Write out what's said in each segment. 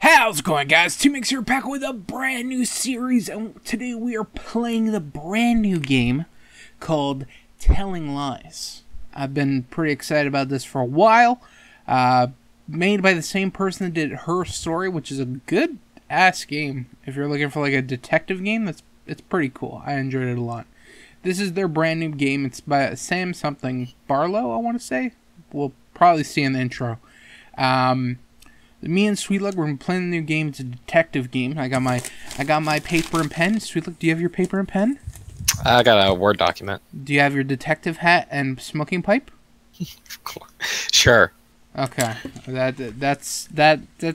How's it going, guys? T-Mix here, back with a brand new series, and today we are playing the brand new game called Telling Lies. I've been pretty excited about this for a while. Made by the same person that did Her Story, which is a good ass game. If you're looking for like a detective game, it's pretty cool. I enjoyed it a lot. This is their brand new game. It's by Sam something Barlow, I want to say. We'll probably see in the intro. Me and Sweetluck were playing the new game. It's a detective game. I got my paper and pen. Sweetluck, do you have your paper and pen? I got a Word document. Do you have your detective hat and smoking pipe? Sure. Okay, that's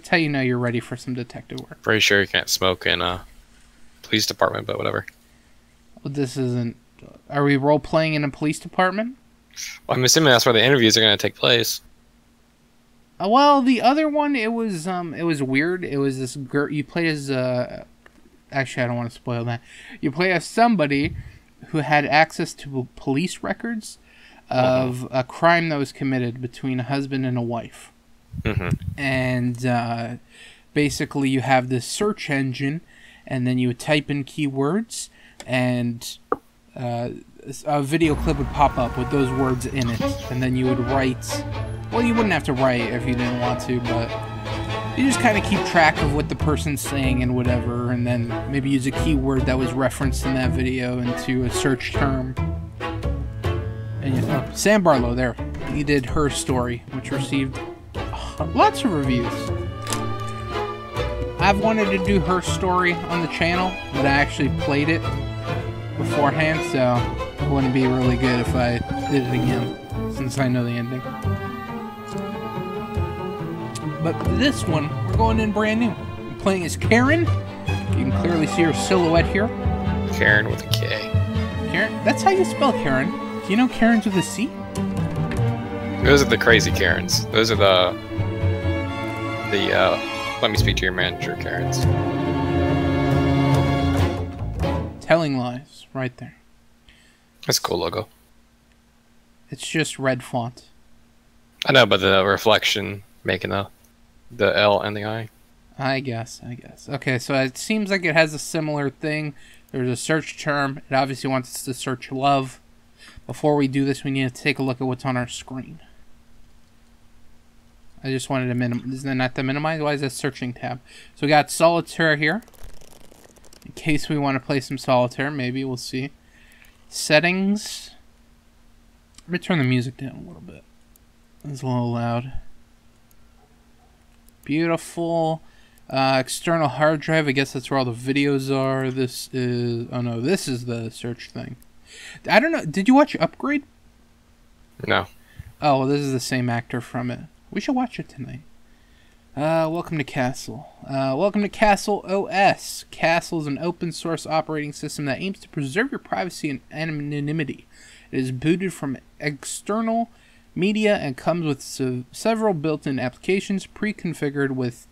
how you know you're ready for some detective work. Pretty sure you can't smoke in a police department, but whatever. Well, this isn't. Are we role playing in a police department? Well, I'm assuming that's where the interviews are going to take place. Well, the other one, it was weird. It was this girl. You played as actually, I don't want to spoil that. You play as somebody who had access to police records of a crime that was committed between a husband and a wife. Mm-hmm. And basically you have this search engine, and then you would type in keywords, and a video clip would pop up with those words in it, and then you would write... Well, you wouldn't have to write if you didn't want to, but you just kind of keep track of what the person's saying and whatever, and then maybe use a keyword that was referenced in that video into a search term. And yeah, oh, Sam Barlow, there. He did Her Story, which received lots of reviews. I've wanted to do Her Story on the channel, but I actually played it beforehand, so it wouldn't be really good if I did it again, since I know the ending. But this one, we're going in brand new. I'm playing as Karen. You can clearly see her silhouette here. Karen with a K. Karen? That's how you spell Karen. Do you know Karens with a C? Those are the crazy Karens. Those are the let me speak to your manager Karens. Telling Lies, right there. That's a cool logo. It's just red font. I know, but the reflection making the L and the I. I guess. Okay, so it seems like it has a similar thing. There's a search term. It obviously wants us to search love. Before we do this, we need to take a look at what's on our screen. I just wanted to minimize. Isn't that not the minimize? Why is that searching tab? So we got solitaire here. In case we want to play some solitaire, maybe we'll see. Settings. Let me turn the music down a little bit. It's a little loud. Beautiful. External hard drive. I guess that's where all the videos are. This is... Oh no, this is the search thing. I don't know. Did you watch Upgrade? No. Oh, well, this is the same actor from it. We should watch it tonight. Welcome to Castle. Welcome to Castle OS. Castle is an open source operating system that aims to preserve your privacy and anonymity. It is booted from external media and comes with several built-in applications pre-configured with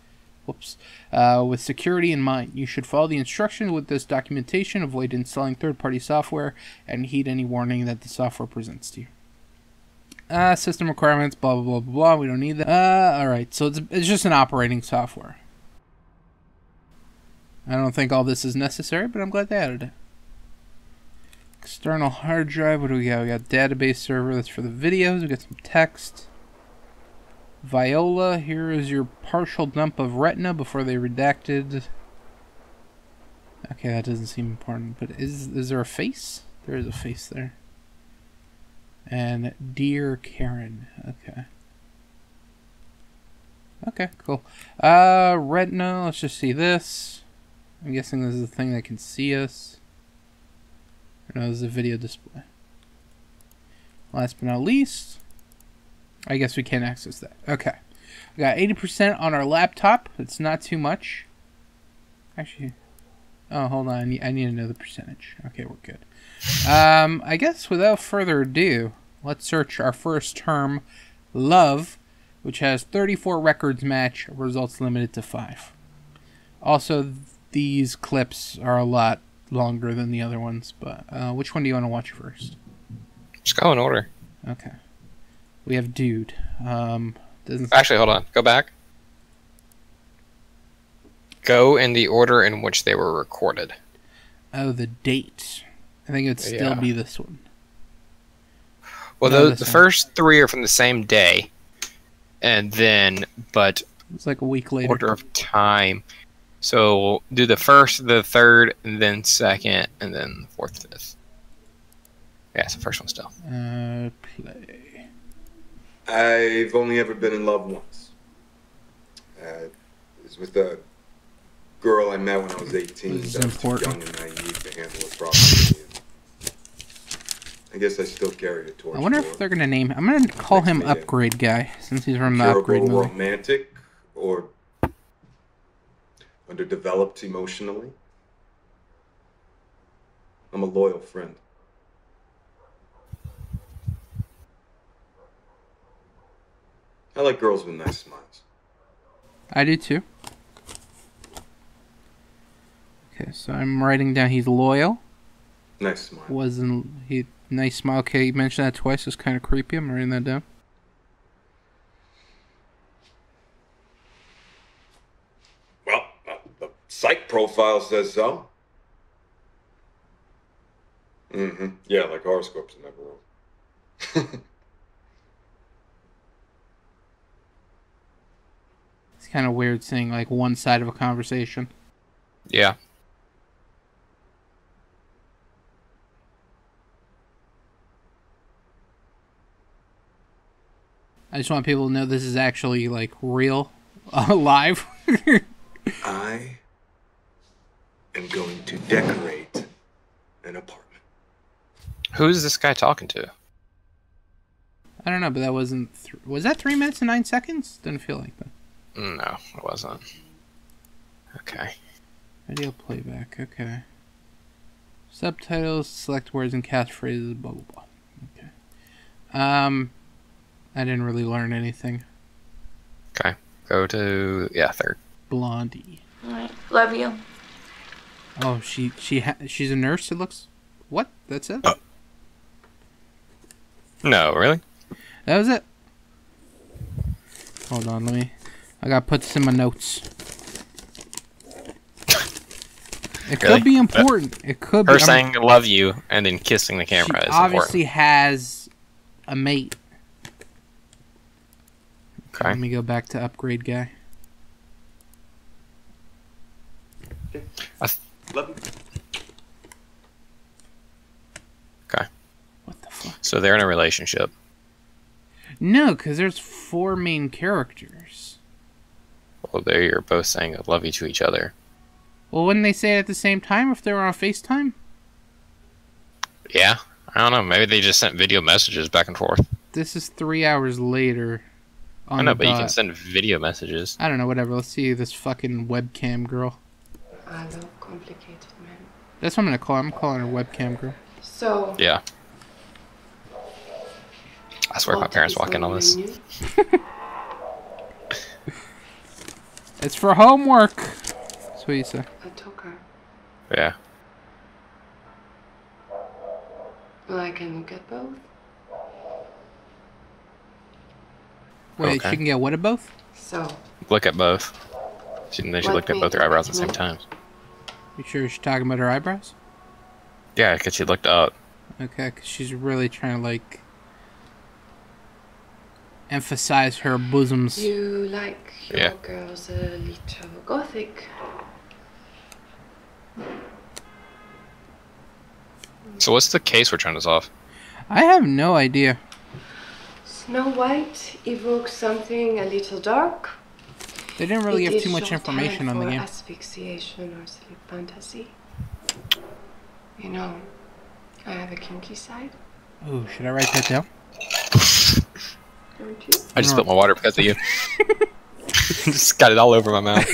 with security in mind. You should follow the instructions with this documentation, avoid installing third-party software, and heed any warning that the software presents to you. System requirements, blah, blah, blah, blah, we don't need that. Alright, so it's just an operating software. I don't think all this is necessary, but I'm glad they added it. External hard drive, what do we got? We got database server, that's for the videos, we got some text. Viola, here is your partial dump of retina before they redacted. Okay, that doesn't seem important, but is there a face? There is a face there. And dear Karen, okay. Okay, cool. Retina, let's just see this. I'm guessing this is the thing that can see us. No, this is a video display. Last but not least... I guess we can't access that. Okay. We got 80% on our laptop. It's not too much. Actually, oh, hold on. I need to know the percentage. Okay, we're good. I guess without further ado, let's search our first term, love, which has 34 records match, results limited to 5. Also, these clips are a lot longer than the other ones, but which one do you want to watch first? Just go in order. Okay. We have Dude. Actually, hold on. Go back. Go in the order in which they were recorded. Oh, the date. I think it'd still be this one. Well, no, the first three are from the same day, and then, but it's like a week later. Order of time. So we'll do the first, the third, and then second, and then fourth, fifth. Yeah, it's the first one still. Play. I've only ever been in love once. It was with a girl I met when I was 18. This is important. I was young and naive to handle it properly. I guess I still carry a torch. I wonder if they're gonna name. I'm gonna call him Upgrade Guy since he's from the Upgrade movie. Romantic or underdeveloped emotionally. I'm a loyal friend. I like girls with nice smiles. I do too. Okay, so I'm writing down he's loyal. Nice smile. Wasn't he? Nice smile. Okay, you mentioned that twice. It's kind of creepy. I'm writing that down. Well, the psych profile says so. Mm-hmm. Yeah, like horoscopes in that room. It's kind of weird seeing like one side of a conversation. Yeah. I just want people to know this is actually like real, live. I am going to decorate an apartment. Who is this guy talking to? I don't know, but that wasn't. Was that 3 minutes and 9 seconds? Didn't feel like that. No, it wasn't. Okay. Video playback. Okay. Subtitles, select words and catchphrases. Blah blah blah. Okay. I didn't really learn anything. Okay. Go to, third. Blondie. All right. Love you. Oh, she's a nurse, it looks... What? That's it? Oh. No, really? That was it. Hold on, I gotta put this in my notes. It could be important. It could be... Her saying love you and then kissing the camera is important. She obviously has a mate. Okay. Let me go back to Upgrade Guy. Okay. Okay. What the fuck? So they're in a relationship. No, because there's 4 main characters. Well, they're both saying I love you to each other. Well, wouldn't they say it at the same time if they were on FaceTime? Yeah. I don't know. Maybe they just sent video messages back and forth. This is 3 hours later. I know, but you can send video messages. I don't know, whatever. Let's see this fucking webcam girl. I love complicated men. That's what I'm gonna call her. I'm calling her webcam girl. So. Yeah. I swear my parents walk in on this. It's for homework. That's what you say. I took her. Yeah. Well, I can look at both. Wait, she can get what at both? So look at both. Then she looked at both her eyebrows at the same time. You sure she's talking about her eyebrows? Yeah, because she looked up. Okay, because she's really trying to, like, emphasize her bosoms. You like your girls a little gothic. So what's the case we're trying to solve? I have no idea. Snow White evokes something a little dark. They didn't really give too much information on the game. Asphyxiation or sleep fantasy. You know, I have a kinky side. Ooh, should I write that down? Don't you? I just spilled my water because of you. Just got it all over my mouth.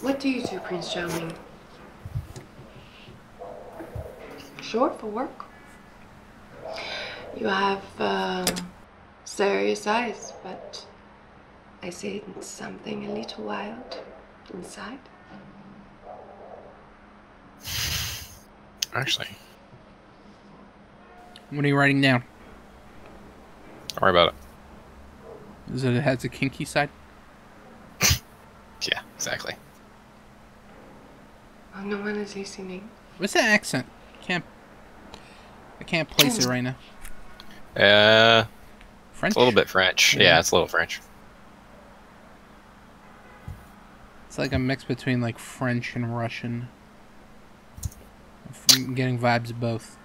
What do you do, Prince Charming? Short for work? You have serious eyes, but I see something a little wild inside. actually. What are you writing down? Don't worry about it. Is it has a kinky side? Yeah, exactly. Oh, no one is listening. What's that accent? I can't place it right now. French? It's a little bit French. Yeah, it's a little French. It's like a mix between like French and Russian. I'm getting vibes of both.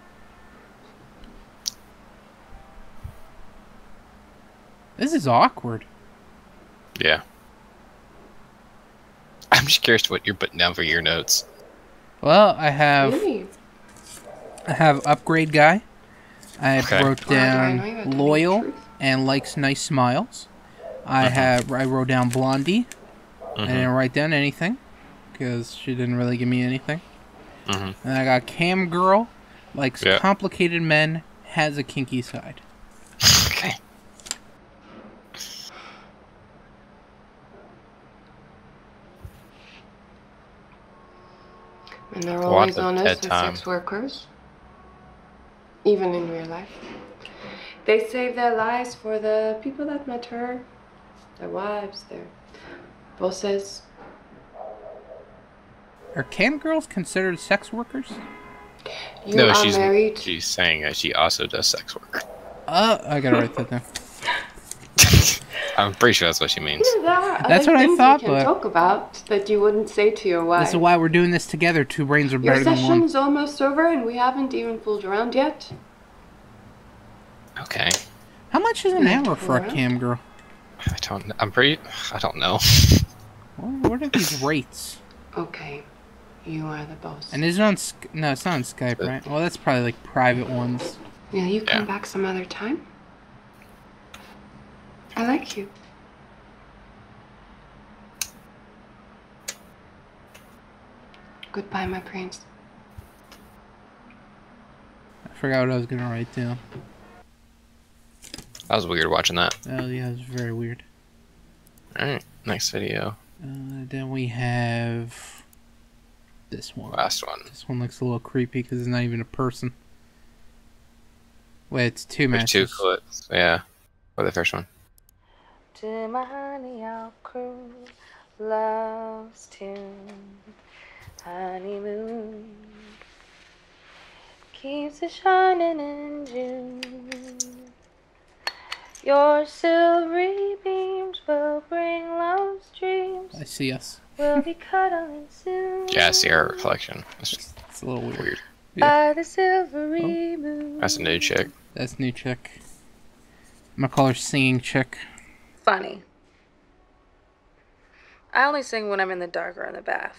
This is awkward. Yeah. I'm just curious to what you're putting down for your notes. Well, I have... Really? I have Upgrade Guy. I wrote down Loyal and Likes Nice Smiles. I wrote down Blondie. I didn't write down anything, because she didn't really give me anything. And I got Cam Girl, likes complicated men, has a kinky side. Okay. And they're always honest with sex workers, even in real life. They save their lives for the people that matter, their wives, their bosses. Are cam girls considered sex workers? No, she's married. She's saying that she also does sex work. I gotta write that down. I'm pretty sure that's what she means. Yeah, that's what I thought. But talk about that you wouldn't say to your wife. This is why we're doing this together. Two brains are better than one. Your session's almost over, and we haven't even fooled around yet. Okay. How much is an hour for a cam girl? I don't. I don't know. What are these rates? Okay, you are the boss. And is it on? No, it's not on Skype, right? Well, that's probably like private ones. Yeah, you come back some other time. I like you. Goodbye, my prince. I forgot what I was gonna write down. That was weird watching that. Oh yeah, it was very weird. Alright, next video. Then we have this one. Last one. This one looks a little creepy because it's not even a person. Wait, it's two matches. Two clips. Yeah. What the first one? To my honey, I'll cruise love's tune. Honeymoon keeps it shining in June. Your silvery beams will bring love's dreams. I see us. We'll be cuddling soon. Yeah, I see our reflection. It's a little weird. Yeah. By the silvery moon. That's a new chick. That's a new chick. I'm gonna call her Singing Chick. Funny. I only sing when I'm in the dark or in the bath.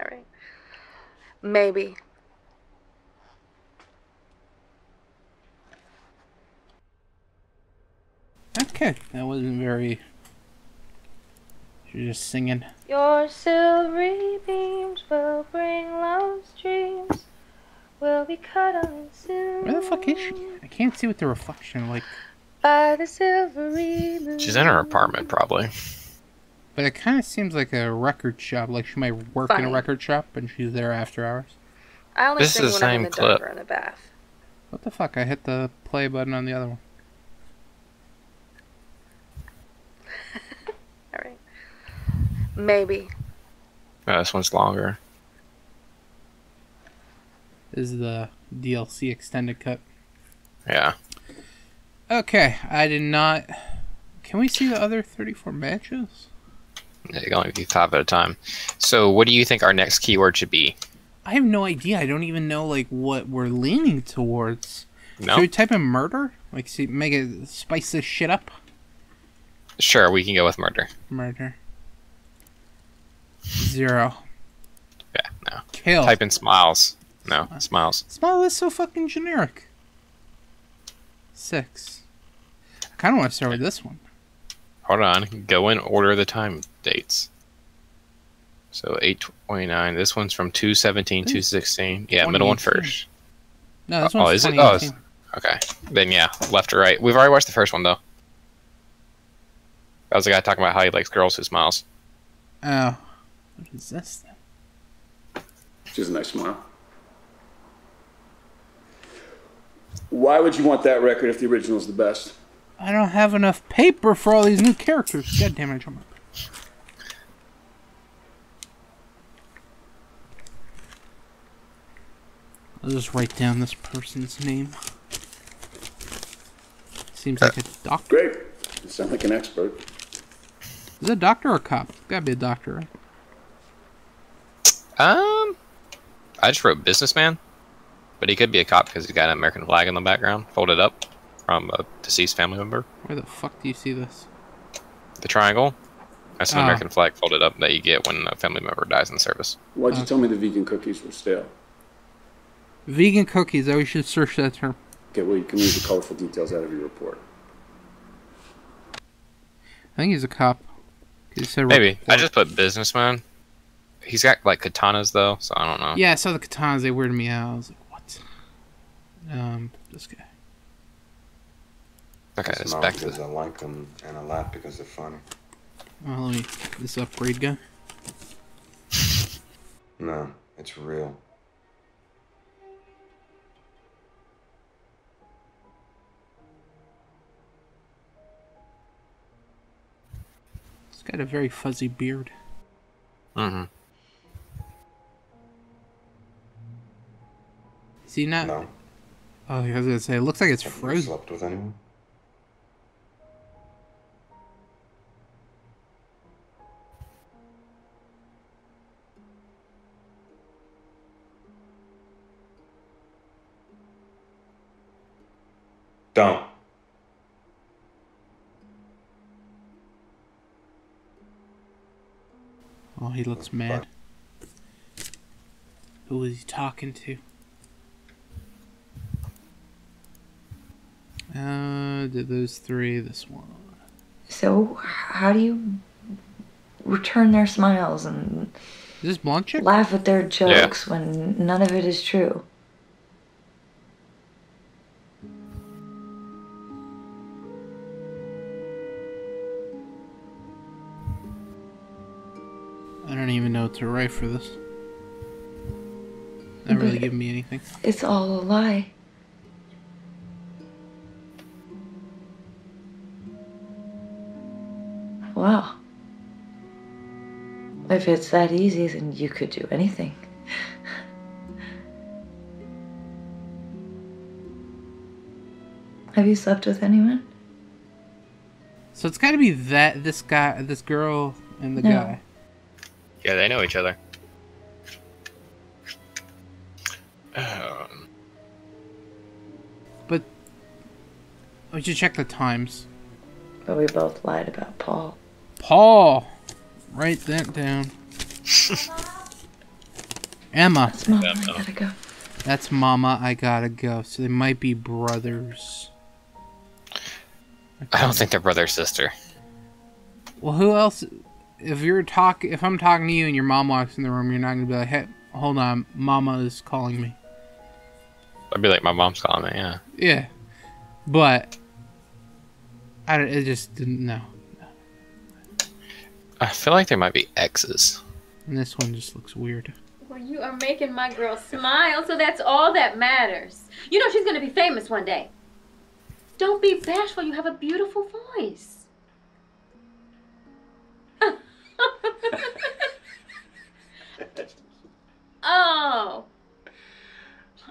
Alright. Maybe. Okay, that wasn't very... You're just singing. Your silvery beams will bring love's dreams. We'll be cuddling soon. Where the fuck is she? I can't see with the reflection, like... By the silvery moon. She's in her apartment, probably. But it kind of seems like a record shop. Like she might work in a record shop and she's there after hours. I only sing when I'm in the dark or in the bath. What the fuck? I hit the play button on the other one. Alright. Maybe. Oh, this one's longer. This is the DLC extended cut. Yeah. Okay, I did not... Can we see the other 34 matches? You can only do 5 at a time. So what do you think our next keyword should be? I have no idea. I don't even know like what we're leaning towards. No. Should we type in murder? Like see, make it spice this shit up? Sure, we can go with murder. Murder. 0. Yeah, no. Kill. Type in smiles. No, smiles. Smile is so fucking generic. 6. I kind of want to start with this one. Hold on. Go in order the time dates. So 8/29. This one's from 2/17, 2/16. Yeah, middle one first. No, this one's 2018. Oh, okay. Then yeah, left or right. We've already watched the first one though. That was the guy talking about how he likes girls who smiles. Oh. What is this then? She has a nice smile. Why would you want that record if the original's the best? I don't have enough paper for all these new characters. God damn it, come on. I'll just write down this person's name. Seems like a doctor. Great. You sound like an expert. Is it a doctor or a cop? It's gotta be a doctor, right? I just wrote businessman, but he could be a cop because he's got an American flag in the background, folded up from a deceased family member. Where the fuck do you see this? The triangle. That's an American flag folded up that you get when a family member dies in service. Why'd you tell me the vegan cookies were stale? Vegan cookies. We should search that term. Okay, well, you can leave the colorful details out of your report. I think he's a cop. He said maybe. Report. I just put businessman. He's got, like, katanas, though, so I don't know. Yeah, I saw the katanas. They weirded me out. I was like, what? This guy. Okay, it's back to this. I like them, and I laugh because they're funny. Well, let me... This upgrade guy? No, it's real. He's got a very fuzzy beard. Mm-hmm. Is he not? No. Oh, I was gonna say, it looks like it's frozen. Slept with anyone? Don't. Oh, he looks mad. Who is he talking to? Did those three, this one. So, how do you return their smiles and is this blonde chick? Laugh at their jokes when none of it is true? I don't even know what to write for this. Not really giving me anything. It's all a lie. Wow. If it's that easy, then you could do anything. Have you slept with anyone? So it's got to be that this guy, this girl, and the guy. Yeah, they know each other. But we should check the times. But we both lied about Paul. Paul! Write that down. Emma. That's Mama, I gotta go. That's Mama, I gotta go. So they might be brothers. Okay. I don't think they're brother or sister. Well, who else... If I'm talking to you and your mom walks in the room, you're not gonna be like, "Hey, hold on, Mama is calling me." I'd be like, "My mom's calling me." Yeah. Yeah, but I just didn't know. I feel like there might be exes. And this one just looks weird. Well, you are making my girl smile, so that's all that matters. You know she's gonna be famous one day. Don't be bashful. You have a beautiful voice. Oh,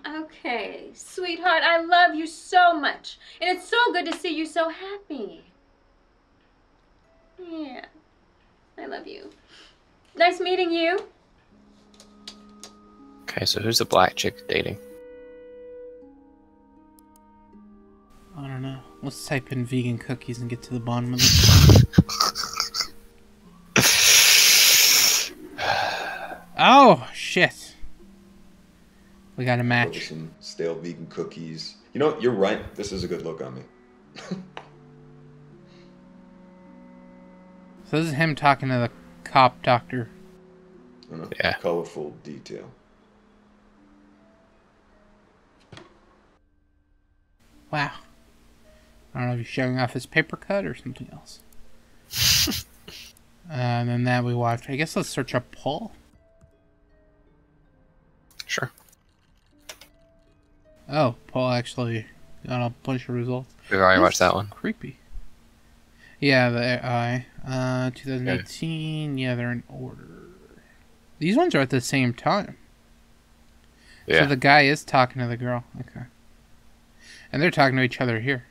okay, sweetheart, I love you so much, and it's so good to see you so happy. Yeah, I love you. Nice meeting you. Okay, so who's the black chick dating? I don't know. Let's type in vegan cookies and get to the bottom of this. Oh, shit. We got a match. Stale vegan cookies. You know what? You're right. This is a good look on me. So this is him talking to the cop doctor. Yeah. Colorful detail. Wow. I don't know if he's showing off his paper cut or something else. And then we watched, I guess let's search up Paul. Sure. Oh, Paul actually got a bunch of results. We've already watched that one. Creepy. Yeah, the AI. 2018. Yeah, they're in order. These ones are at the same time. Yeah. So the guy is talking to the girl. Okay. And they're talking to each other here.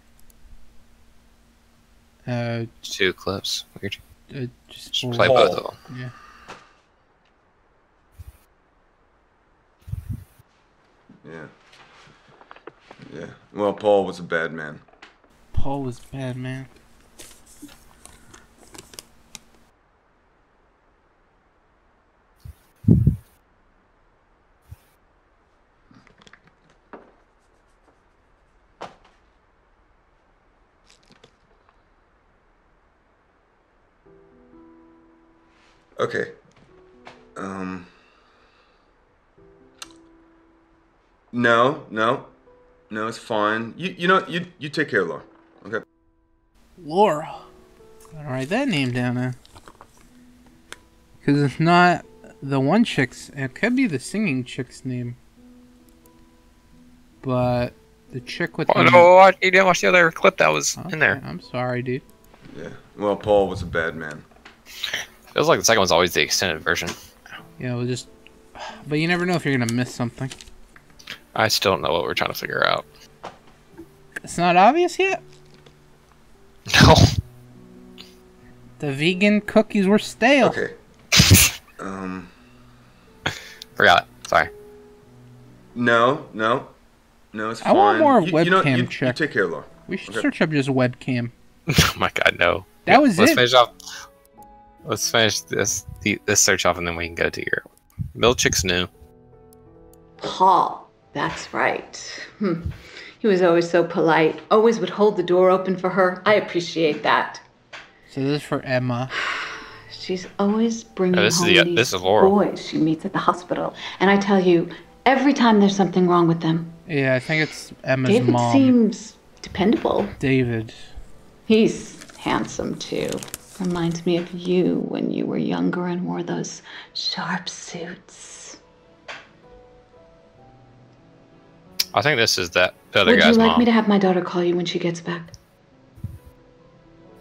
Two clips. Weird. Just play both of them. Yeah. Yeah. Yeah. Well, Paul was a bad man. Paul was a bad man. Okay. No, it's fine. You know, you take care of Laura. Okay. Laura. Gotta write that name down now. Cause it's not the one chick's, it could be the singing chick's name. But the chick with no, I didn't watch the other clip that was in there. I'm sorry, dude. Yeah. Well, Paul was a bad man. Feels like the second one's always the extended version. Yeah, we'll just... But you never know if you're gonna miss something. I still don't know what we're trying to figure out. It's not obvious yet? No. The vegan cookies were stale. Okay. Forgot. Sorry. No, it's fine. I want more webcam check. You take care, Laura. We should search up just webcam. Oh my god, no. That was it. Let's finish off... Let's finish this search off, and then we can go to your Milchick's new. Paul, that's right. He was always so polite. Always would hold the door open for her. I appreciate that. So this is for Emma. She's always bringing home these boys she meets at the hospital, and I tell you, every time there's something wrong with them. Yeah, I think it's Emma's mom. David seems dependable. David. He's handsome too. Reminds me of you when you were younger and wore those sharp suits. I think this is that the other guy's mom. Would you like me to have my daughter call you when she gets back?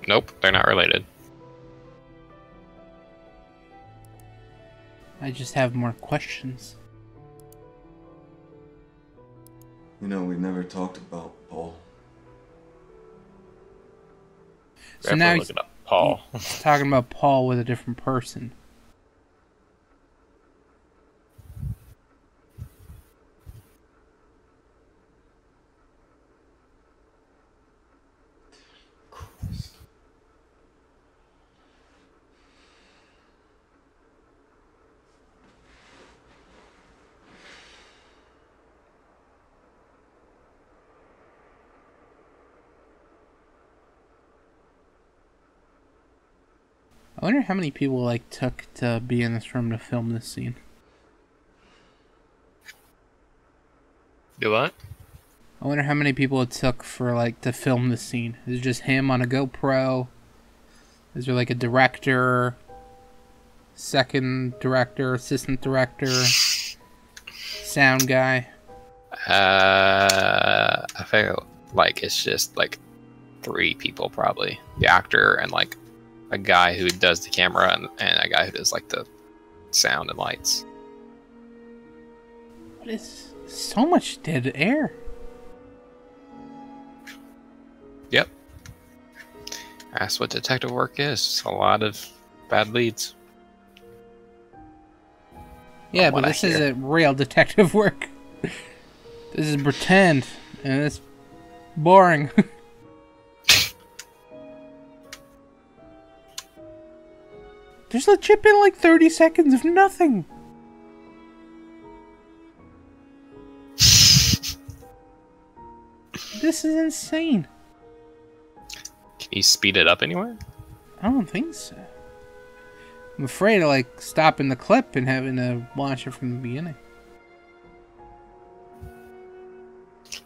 Nope, they're not related. I just have more questions. You know, we never talked about Paul. So now he's... Paul. He's talking about Paul with a different person. Christ. I wonder how many people like took to be in this room to film this scene. Do what? I wonder how many people it took for like to film this scene. Is it just him on a GoPro? Is there like a director, second director, assistant director, sound guy? I feel like it's just like 3 people probably. The actor and like a guy who does the camera and a guy who does like the sound and lights. What is so much dead air? Yep. That's what detective work is. It's a lot of bad leads. Yeah, but this isn't real detective work. This is pretend and it's boring. There's legit been like 30 seconds of nothing. This is insane. Can you speed it up anywhere? I don't think so. I'm afraid of like stopping the clip and having to watch it from the beginning.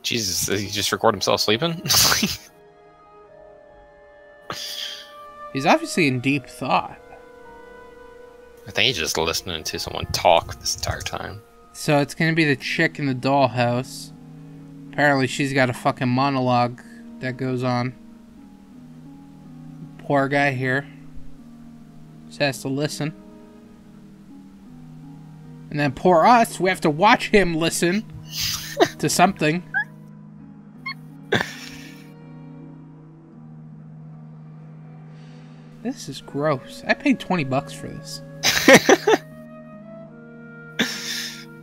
Jesus, did he just record himself sleeping? He's obviously in deep thought. I think he's just listening to someone talk this entire time. So it's gonna be the chick in the dollhouse. Apparently she's got a fucking monologue that goes on. Poor guy here. Just has to listen. And then poor us, we have to watch him listen to something. This is gross. I paid 20 bucks for this.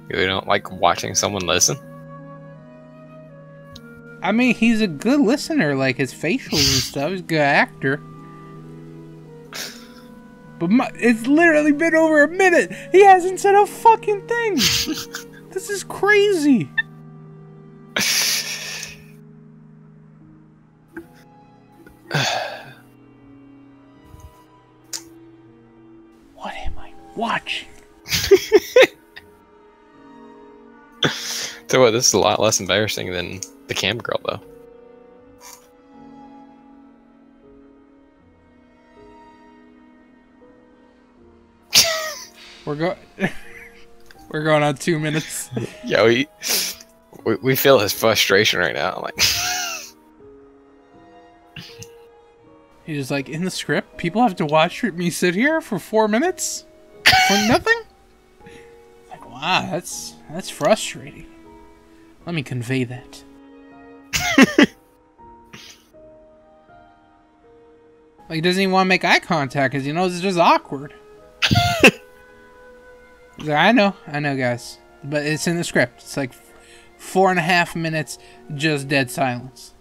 You don't like watching someone listen? I mean, he's a good listener. Like, his facials and stuff. He's a good actor. But it's literally been over a minute. He hasn't said a fucking thing. This is crazy. What am I watching? So what, this is a lot less embarrassing than the cam girl, though. We're going on 2 minutes. Yeah, we feel his frustration right now. Like, he's just like, in the script, people have to watch me sit here for 4 minutes for nothing. Like, wow, that's frustrating. Let me convey that. Like, he doesn't even want to make eye contact because he knows it's just awkward. Like, I know, guys, but it's in the script. It's like 4.5 minutes, just dead silence.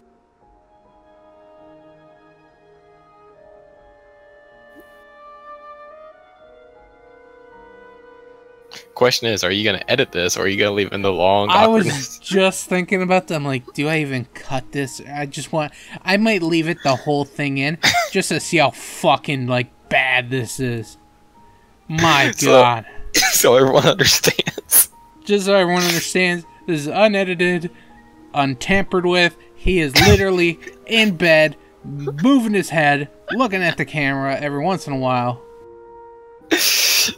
Question is, are you gonna edit this, or are you gonna leave in the long awkwardness? I was just thinking about that. I'm like, do I even cut this? I might leave it the whole thing in just to see how fucking like bad this is. My God. So everyone understands. Just so everyone understands, this is unedited, untampered with. He is literally in bed, moving his head, looking at the camera every once in a while. This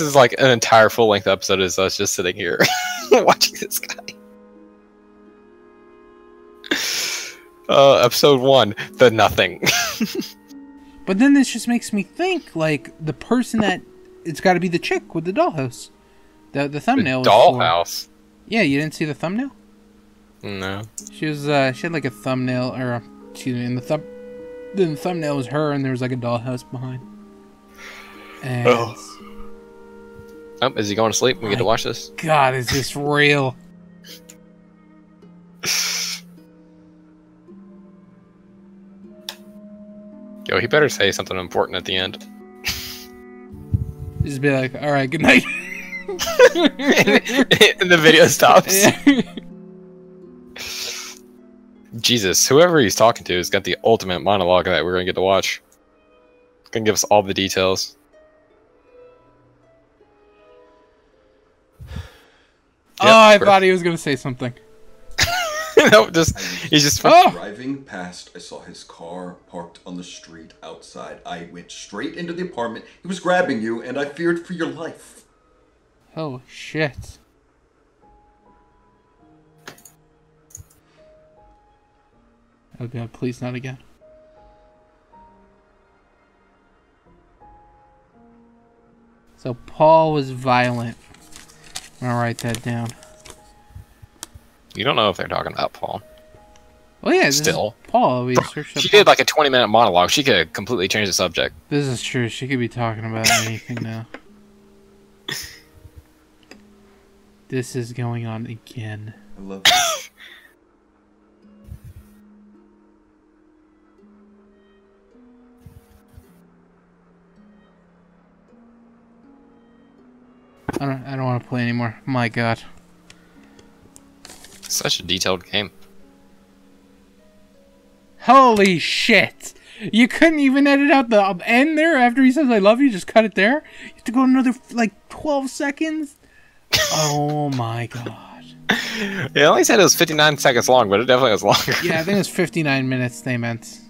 is like an entire full-length episode is us just sitting here watching this guy. Episode 1, The Nothing. But then this just makes me think, like, the person that... It's got to be the chick with the dollhouse. The thumbnail. The dollhouse? Yeah, you didn't see the thumbnail? No. She was, she had, like, a thumbnail, or, excuse me, and the thumbnail was her, and there was, like, a dollhouse behind. And... Oh, is he going to sleep? We get to watch this? God, is this real? Yo, he better say something important at the end. Just be like, alright, good night. And the video stops. Yeah. Jesus, whoever he's talking to has got the ultimate monologue that we're going to get to watch. Going to give us all the details. Yep, oh, I thought he was going to say something. No, he's just driving past. I saw his car parked on the street outside. I went straight into the apartment. He was grabbing you, and I feared for your life. Oh shit! Oh God, please not again. So Paul was violent. I'm gonna write that down. You don't know if they're talking about Paul. Well, yeah, this still is Paul. She did like a 20-minute monologue. She could completely change the subject. This is true. She could be talking about anything now. This is going on again. I love it. I don't want to play anymore. My God. Such a detailed game. Holy shit! You couldn't even edit out the end there after he says I love you, just cut it there? You have to go another, like, 12 seconds? Oh my God. It only said it was 59 seconds long, but it definitely was longer. Yeah, I think it was 59 minutes they meant.